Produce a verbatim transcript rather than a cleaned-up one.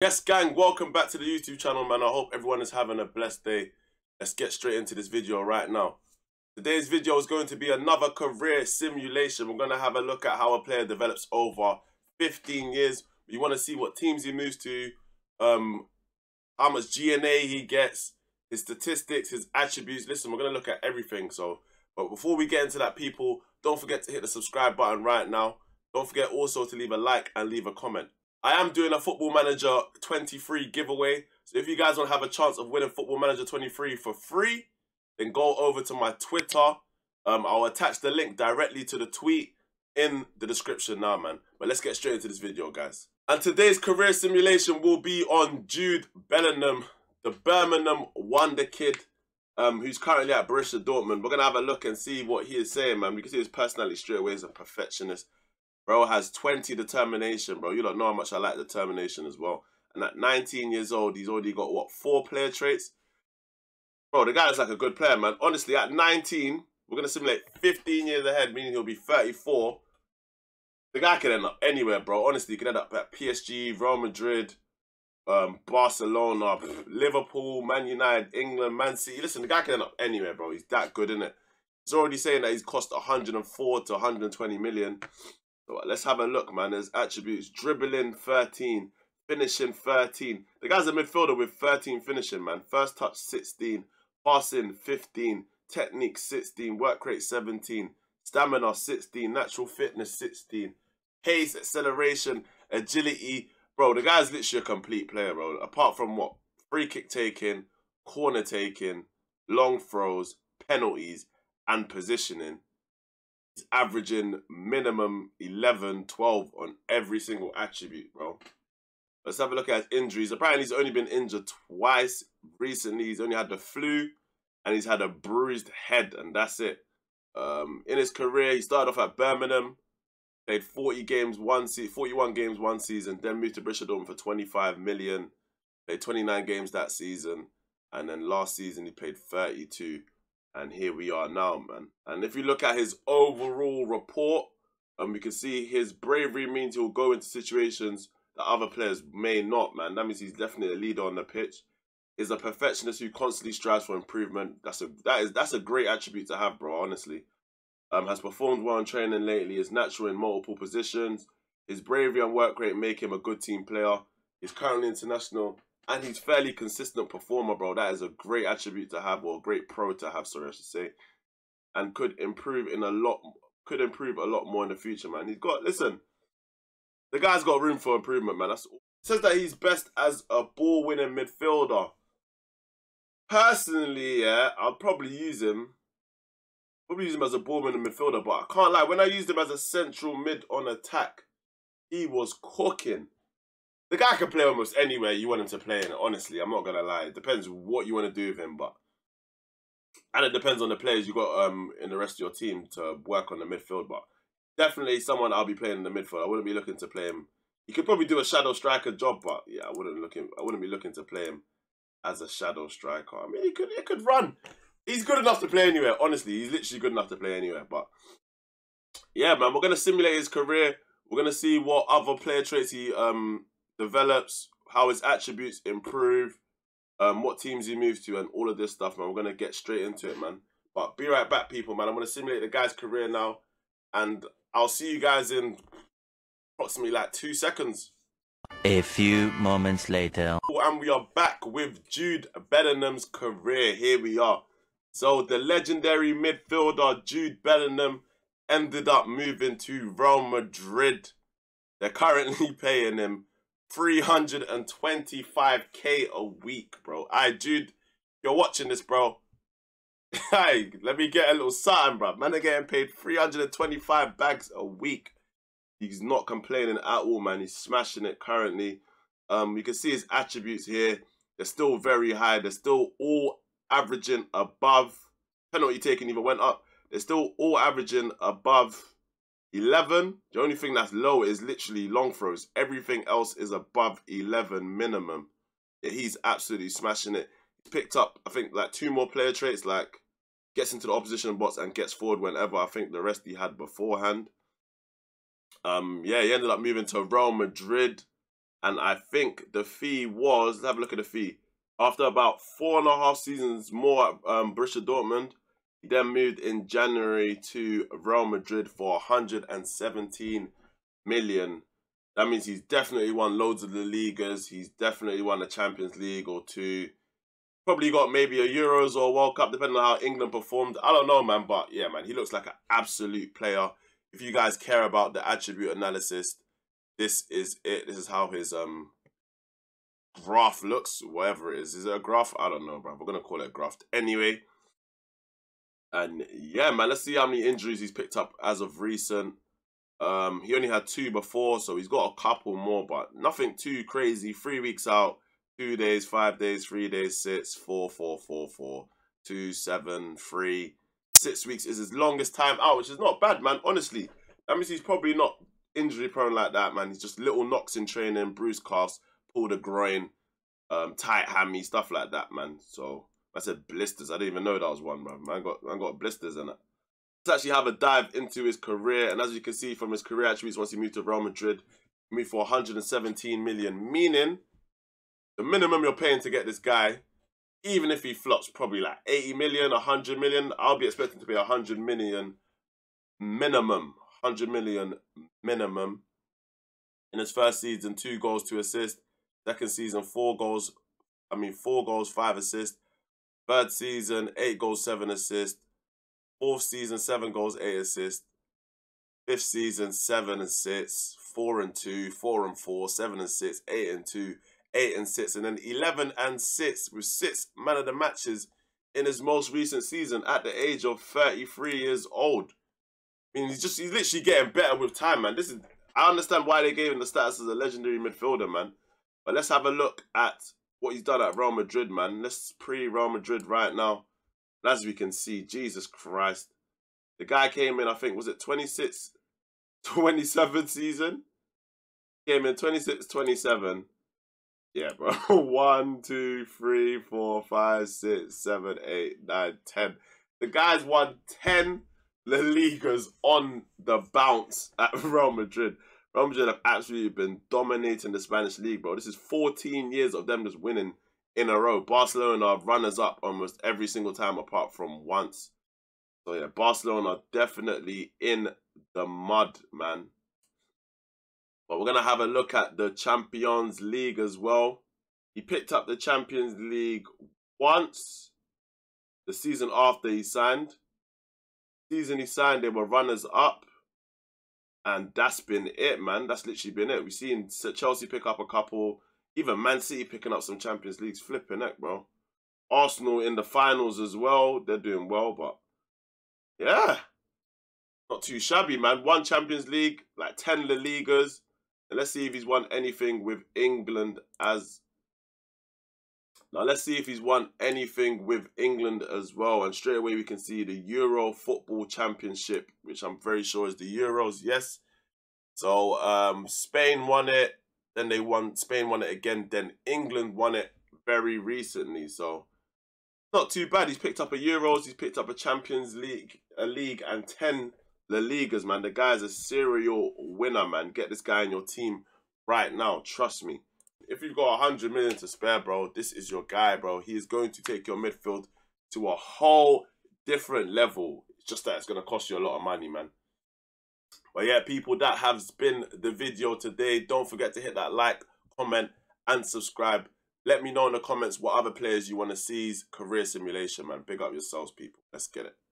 Yes gang, welcome back to the YouTube channel, man. I hope everyone is having a blessed day. Let's get straight into this video right now. Today's video is going to be another career simulation. We're going to have a look at how a player develops over fifteen years. You want to see what teams he moves to, um, how much G N A he gets, his statistics, his attributes. Listen, we're going to look at everything. So, but before we get into that, people, don't forget to hit the subscribe button right now. Don't forget also to leave a like and leave a comment. I am doing a Football Manager twenty-three giveaway, so if you guys want to have a chance of winning Football Manager twenty-three for free, then go over to my Twitter. Um, I'll attach the link directly to the tweet in the description now, man. But let's get straight into this video, guys. And today's career simulation will be on Jude Bellingham, the Birmingham wonder kid, um, who's currently at Borussia Dortmund. We're going to have a look and see what he is saying, man. You can see his personality straight away is a perfectionist. Bro has twenty determination, bro. You don't know how much I like determination as well. And at nineteen years old, he's already got, what, four player traits? Bro, the guy is like a good player, man. Honestly, at nineteen, we're going to simulate fifteen years ahead, meaning he'll be thirty-four. The guy could end up anywhere, bro. Honestly, he could end up at P S G, Real Madrid, um, Barcelona, Liverpool, Man United, England, Man City. Listen, the guy could end up anywhere, bro. He's that good, isn't it? He's already saying that he's cost one hundred and four to one hundred and twenty million. So let's have a look, man. There's attributes. Dribbling, thirteen. Finishing, thirteen. The guy's a midfielder with thirteen finishing, man. First touch, sixteen. Passing, fifteen. Technique, sixteen. Work rate, seventeen. Stamina, sixteen. Natural fitness, sixteen. Pace, acceleration, agility. Bro, the guy's literally a complete player, bro. Apart from what? Free kick taking, corner taking, long throws, penalties, and positioning. He's averaging minimum eleven, twelve on every single attribute, bro. Let's have a look at his injuries. Apparently, he's only been injured twice recently. He's only had the flu, and he's had a bruised head, and that's it. Um, in his career, he started off at Birmingham, played forty games, one se forty-one games one season, then moved to Bristol Dortmund for twenty-five million. Played twenty-nine games that season, and then last season he played thirty-two. And here we are now, man. And if you look at his overall report, um, you can see his bravery means he'll go into situations that other players may not, man. That means he's definitely a leader on the pitch. He's a perfectionist who constantly strives for improvement. That's a, that is, that's a great attribute to have, bro, honestly. Um, has performed well in training lately. Is natural in multiple positions. His bravery and work rate make him a good team player. He's currently international. And he's fairly consistent performer, bro. That is a great attribute to have, or a great pro to have, sorry, I should say. And could improve in a lot, could improve a lot more in the future, man. He's got, listen, the guy's got room for improvement, man. That's all. It says that he's best as a ball-winning midfielder. Personally, yeah, I'll probably use him. Probably use him as a ball-winning midfielder, but I can't lie. When I used him as a central mid on attack, he was cooking. The guy can play almost anywhere you want him to play in, honestly. I'm not going to lie. It depends what you want to do with him, but... And it depends on the players you got um, in the rest of your team to work on the midfield, but... Definitely someone I'll be playing in the midfield. I wouldn't be looking to play him. He could probably do a shadow striker job, but... Yeah, I wouldn't look him, I wouldn't be looking to play him as a shadow striker. I mean, he could, he could run. He's good enough to play anywhere, honestly. He's literally good enough to play anywhere, but... Yeah, man, we're going to simulate his career. We're going to see what other player traits he... um. develops, how his attributes improve, um, what teams he moves to, and all of this stuff, man. We're going to get straight into it, man. But be right back, people, man. I'm going to simulate the guy's career now, and I'll see you guys in approximately like two seconds. A few moments later. And we are back with Jude Bellingham's career. Here we are. So the legendary midfielder Jude Bellingham ended up moving to Real Madrid. They're currently paying him three hundred and twenty-five K a week, bro. Aye, Jude, you're watching this, bro. Hey, let me get a little something, bro. Man, they're getting paid three hundred and twenty-five bags a week. He's not complaining at all, man. He's smashing it currently. Um, you can see his attributes here. They're still very high. They're still all averaging above. Penalty taken even went up. They're still all averaging above eleven. The only thing that's low is literally long throws. Everything else is above eleven minimum. Yeah, he's absolutely smashing it. He's picked up, I think, like two more player traits, like gets into the opposition box and gets forward whenever. I think the rest he had beforehand. Um, yeah, he ended up moving to Real Madrid. And I think the fee was, let's have a look at the fee. After about four and a half seasons more at um, Borussia Dortmund, he then moved in January to Real Madrid for one hundred seventeen million. That means he's definitely won loads of the leagues. He's definitely won a Champions League or two. Probably got maybe a Euros or a World Cup, depending on how England performed. I don't know, man. But yeah, man, he looks like an absolute player. If you guys care about the attribute analysis, this is it. This is how his um graph looks, whatever it is. Is it a graph? I don't know, bro. We're gonna call it a graph anyway. And yeah, man, let's see how many injuries he's picked up as of recent. Um, he only had two before, so he's got a couple more, but nothing too crazy. Three weeks out, two days, five days, three days, six, four, four, four, four, two, seven, three, six weeks is his longest time out, which is not bad, man. Honestly, that means he's probably not injury prone like that, man. He's just little knocks in training, bruised calves, pulled a groin, um, tight hammy, stuff like that, man. So I said blisters. I didn't even know that was one, bro. Man got, man got blisters in it. Let's actually have a dive into his career. And as you can see from his career attributes, once he moved to Real Madrid, he moved for one hundred seventeen million, meaning the minimum you're paying to get this guy, even if he flops, probably like eighty million, one hundred million. I'll be expecting to pay one hundred million minimum, one hundred million minimum. In his first season, two goals, two assists. Second season, four goals. I mean, four goals, five assists. Third season, eight goals, seven assists. Fourth season, seven goals, eight assists. Fifth season, seven and six, four and two, four and four, seven and six, eight and two, eight and six, and then eleven and six with six man of the matches in his most recent season at the age of thirty-three years old. I mean, he's just he's literally getting better with time, man. This is I understand why they gave him the status as a legendary midfielder, man. But let's have a look at what he's done at Real Madrid, man. Let's pre-Real Madrid right now. And as we can see, Jesus Christ. The guy came in, I think, was it twenty-six, twenty-seven season? Came in twenty-six, twenty-seven. Yeah, bro. one, two, three, four, five, six, seven, eight, nine, ten. The guy's won ten La Ligas on the bounce at Real Madrid. Real Madrid have absolutely been dominating the Spanish league, bro. This is fourteen years of them just winning in a row. Barcelona are runners-up almost every single time apart from once. So, yeah, Barcelona definitely in the mud, man. But we're going to have a look at the Champions League as well. He picked up the Champions League once. The season after he signed. The season he signed, they were runners-up. And that's been it, man. That's literally been it. We've seen Chelsea pick up a couple. Even Man City picking up some Champions Leagues. Flipping heck, bro. Arsenal in the finals as well. They're doing well, but yeah. Not too shabby, man. One Champions League, like ten La Ligas. And let's see if he's won anything with England as... Now, let's see if he's won anything with England as well. And straight away, we can see the Euro Football Championship, which I'm very sure is the Euros, yes. So, um, Spain won it. Then they won, Spain won it again. Then England won it very recently. So, not too bad. He's picked up a Euros. He's picked up a Champions League, a league, and ten La Ligas, man. The guy's a serial winner, man. Get this guy in your team right now. Trust me. If you've got one hundred million to spare, bro, this is your guy, bro. He is going to take your midfield to a whole different level. It's just that it's going to cost you a lot of money, man. But yeah, people, that has been the video today. Don't forget to hit that like, comment, and subscribe. Let me know in the comments what other players you want to see's career simulation, man. Big up yourselves, people. Let's get it.